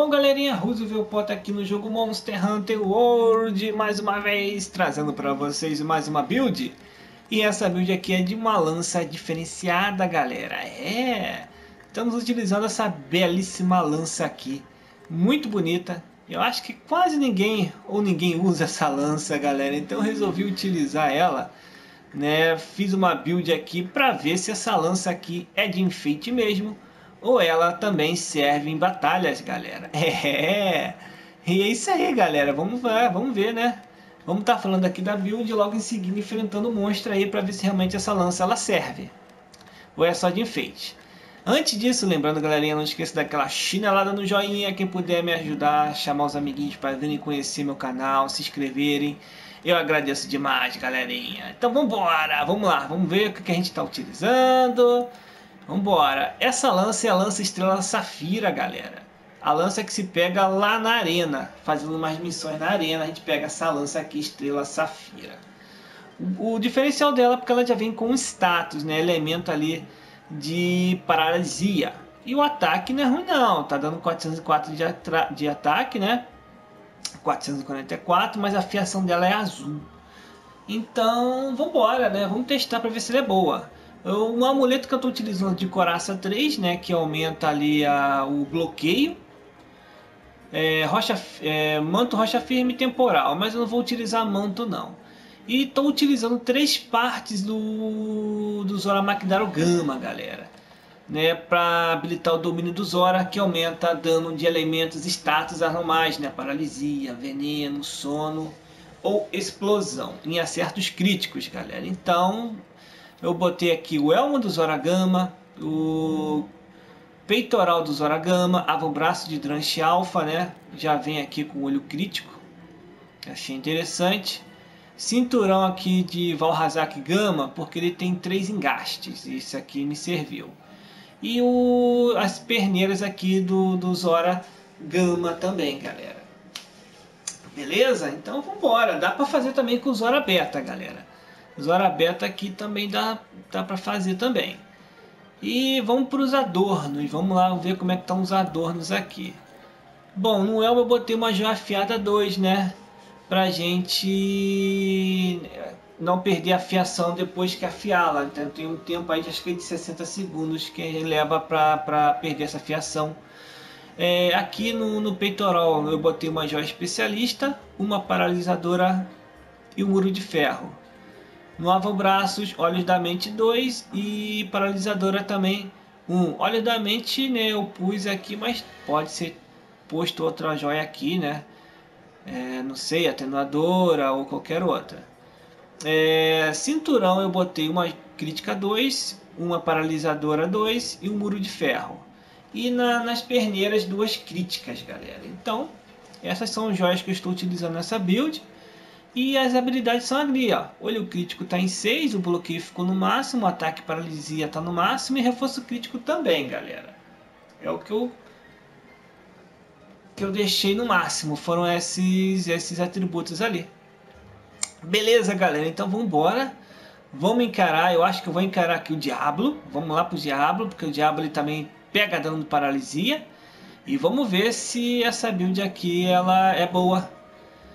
Bom, galerinha, Roosewelt Potter aqui no jogo Monster Hunter World, mais uma vez, trazendo para vocês mais uma build. E essa build aqui é de uma lança diferenciada, galera. Estamos utilizando essa belíssima lança aqui, muito bonita. Eu acho que quase ninguém, ou ninguém usa essa lança, galera, então eu resolvi utilizar ela, né? Fiz uma build aqui para ver se essa lança aqui é de enfeite mesmo, ou ela também serve em batalhas, galera. E é isso aí, galera. Vamos ver, né? Vamos estar falando aqui da build e logo em seguida enfrentando o monstro aí para ver se realmente essa lança ela serve ou é só de enfeite. Antes disso, lembrando, galerinha, não esqueça daquela chinelada no joinha. Quem puder me ajudar, chamar os amiguinhos para virem conhecer meu canal, se inscreverem. Eu agradeço demais, galerinha. Então vambora, vamos lá, vamos ver o que a gente está utilizando. Vambora, essa lança é a lança Estrela Safira, galera. A lança que se pega lá na arena, fazendo umas missões na arena, a gente pega essa lança aqui, Estrela Safira. O diferencial dela é porque ela já vem com status, né? Elemento ali de paralisia. E o ataque não é ruim não, tá dando 404 de ataque, né? 444, mas a fiação dela é azul. Então, vambora, né? Vamos testar para ver se ela é boa. Um amuleto que eu estou utilizando de coraça 3, né, que aumenta ali o bloqueio, manto rocha firme temporal, mas eu não vou utilizar manto não. E estou utilizando 3 partes do Zorah Magdaros Gama, galera, né, para habilitar o domínio do Zorah, que aumenta dano de elementos status normais, né, paralisia, veneno, sono ou explosão em acertos críticos, galera. Então eu botei aqui o elmo do Zorah Gama, o peitoral do Zorah Gama, avambraço de Dranche Alpha, né? Já vem aqui com olho crítico, achei interessante. Cinturão aqui de Vaal Hazak Gama, porque ele tem 3 engastes, isso aqui me serviu. E as perneiras aqui do Zorah Gama também, galera. Beleza? Então vambora, dá pra fazer também com o Zorah Beta, galera. Zorah Beta aqui também dá para fazer também. E vamos para os adornos. Vamos lá ver como é que estão os adornos aqui. Bom, no elmo eu botei uma joia afiada 2, né? Pra gente não perder a afiação depois que afiá-la. Então tem um tempo aí, acho que é de 60 segundos que leva para perder essa afiação. Aqui no peitoral eu botei uma joia especialista, uma paralisadora e um muro de ferro. No avambraços, olhos da mente 2 e paralisadora também 1. Olhos da mente, né, eu pus aqui, mas pode ser posto outra joia aqui, né? Não sei, atenuadora ou qualquer outra. Cinturão eu botei uma crítica 2, uma paralisadora 2 e um muro de ferro. E nas perneiras 2 críticas, galera. Então, essas são as joias que eu estou utilizando nessa build. E as habilidades são ali, ó. Olho crítico tá em 6, o bloqueio ficou no máximo, o ataque paralisia tá no máximo e reforço crítico também, galera. É o que eu deixei no máximo, foram esses atributos ali. Beleza, galera, então vamos embora. Vamos encarar, eu acho que eu vou encarar aqui o Diablo. Vamos lá pro Diablo, porque o Diablo ele também pega dano de paralisia. E vamos ver se essa build aqui ela é boa.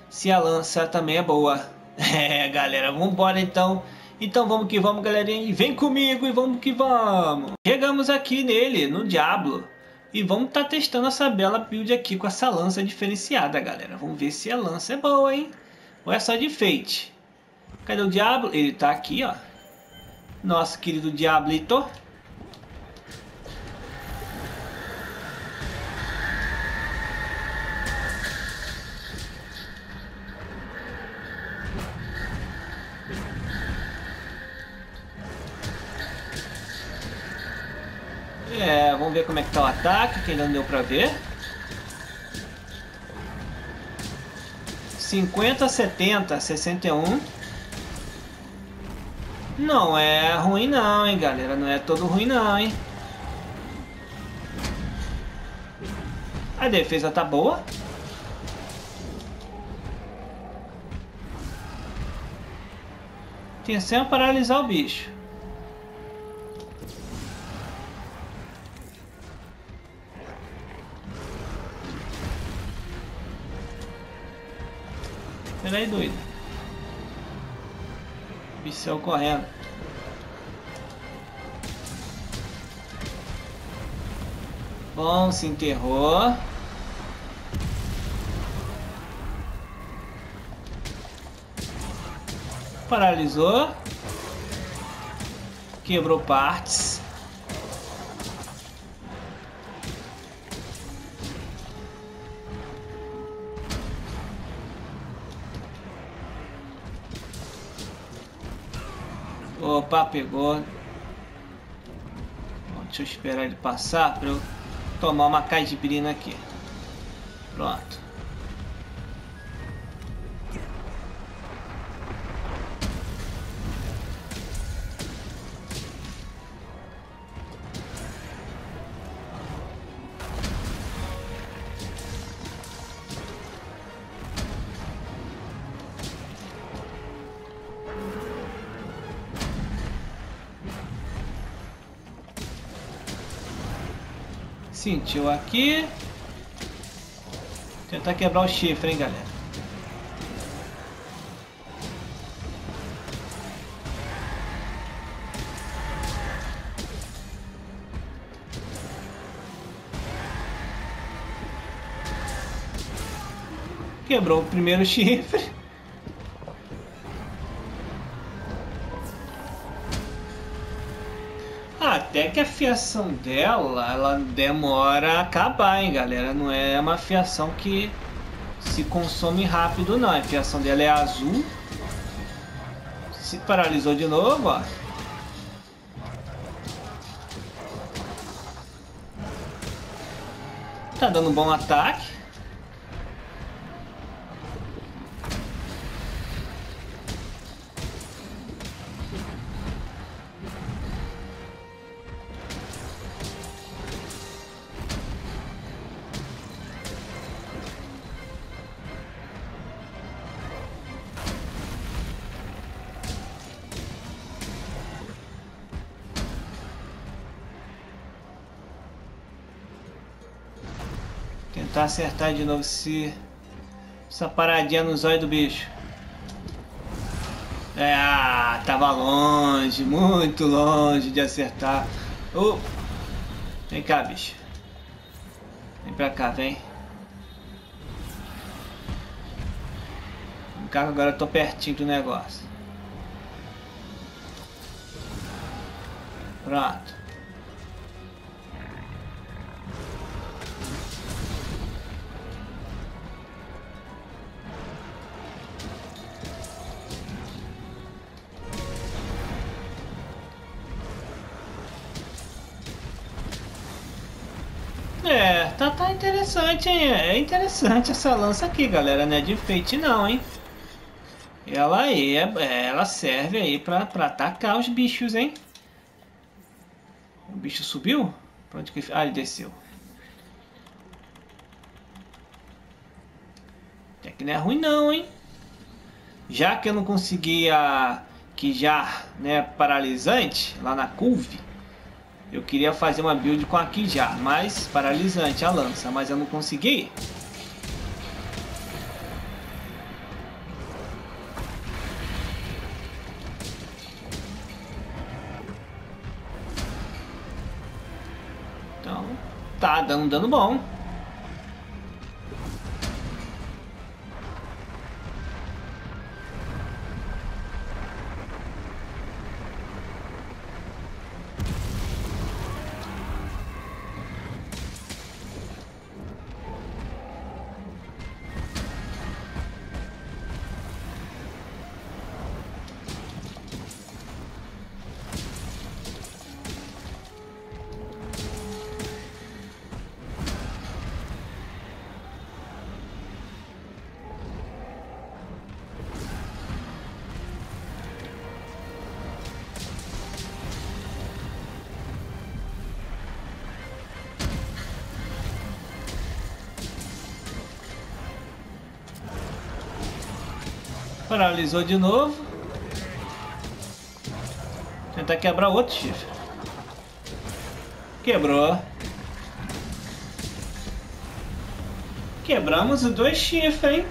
Se a lança também é boa. Galera, vamos embora então. Então vamos que vamos, galerinha. E vem comigo e vamos que vamos. Chegamos aqui nele, no Diablo. E vamos estar testando essa bela build aqui com essa lança diferenciada, galera. Vamos ver se a lança é boa, hein? Ou é só de enfeite? Cadê o Diablo? Ele tá aqui, ó. Nosso querido Diablito. Vamos ver como é que tá o ataque, que ainda não deu pra ver. 50, 70, 61. Não é ruim não, hein, galera. Não é todo ruim não, hein. A defesa tá boa. Atenção a paralisar o bicho. Pera aí, doido. Pincel correto. Bom, se enterrou. Paralisou. Quebrou partes. Opa, pegou. Bom, deixa eu esperar ele passar para eu tomar uma caibrina aqui. Pronto. Sentiu aqui. Tentar quebrar o chifre, hein, galera. Quebrou o primeiro chifre. Até que a fiação dela, ela demora a acabar, hein, galera. Não é uma fiação que se consome rápido, não. A fiação dela é azul. Se paralisou de novo, ó. Tá dando um bom ataque. Tentar acertar de novo essa paradinha nos olhos do bicho. É, tava longe, muito longe de acertar. Vem cá, bicho. Vem pra cá, vem. Vem cá, agora eu tô pertinho do negócio. Pronto. Tá interessante, hein? É interessante essa lança aqui, galera. Não é de enfeite não, hein? Ela serve aí pra atacar os bichos, hein? O bicho subiu? Pra onde que ele... Ah, ele desceu. Até que não é ruim não, hein? Já que eu não consegui a... paralisante, lá na Culve. Eu queria fazer uma build com a Kijar, mas paralisante, a lança, mas eu não consegui. Então, tá dando um dano bom. Paralisou de novo. Tentar quebrar outro chifre. Quebrou. Quebramos os dois chifres, hein?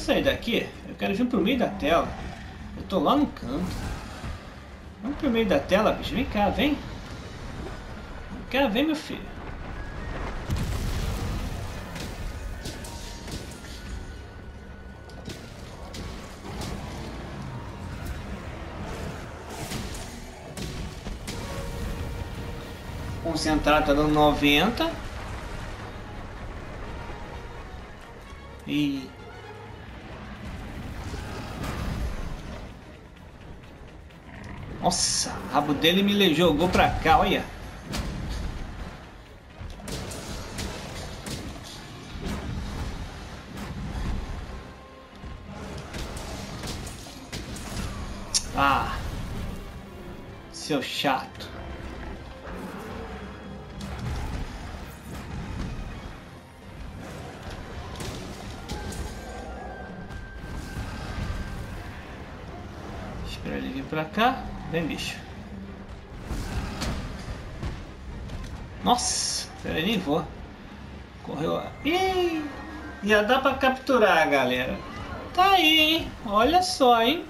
sair daqui, eu quero vir pro meio da tela. Eu tô lá no canto. Vamos pro meio da tela, bicho. Vem cá, vem. Vem cá, vem, meu filho. Concentrado tá dando 90. E... nossa, o rabo dele me jogou pra cá, olha. Ah, seu chato. Espera ele vir pra cá. Vem, bicho. Nossa, peraí, nem vou. Correu lá. Ih, já dá pra capturar, galera. Tá aí, hein? Olha só, hein?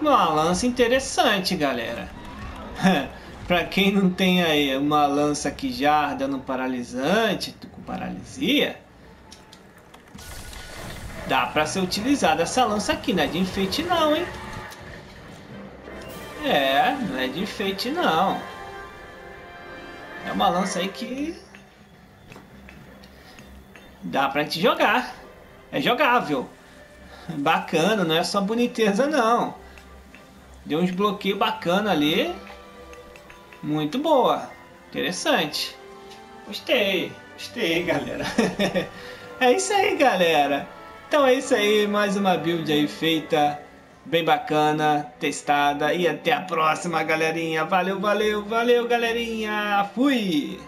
Uma lança interessante, galera. Pra quem não tem aí uma lança que jarda no paralisante, com paralisia, dá pra ser utilizada essa lança aqui, não é de enfeite não, hein? É, não é de enfeite não. É uma lança aí que dá pra gente jogar. É jogável. Bacana, não é só boniteza não. Deu uns bloqueios bacana ali. Muito boa. Interessante. Gostei. Gostei, galera. É isso aí, galera. Então é isso aí. Mais uma build aí feita. Bem bacana, testada, e até a próxima, galerinha. Valeu, valeu, valeu, galerinha. Fui!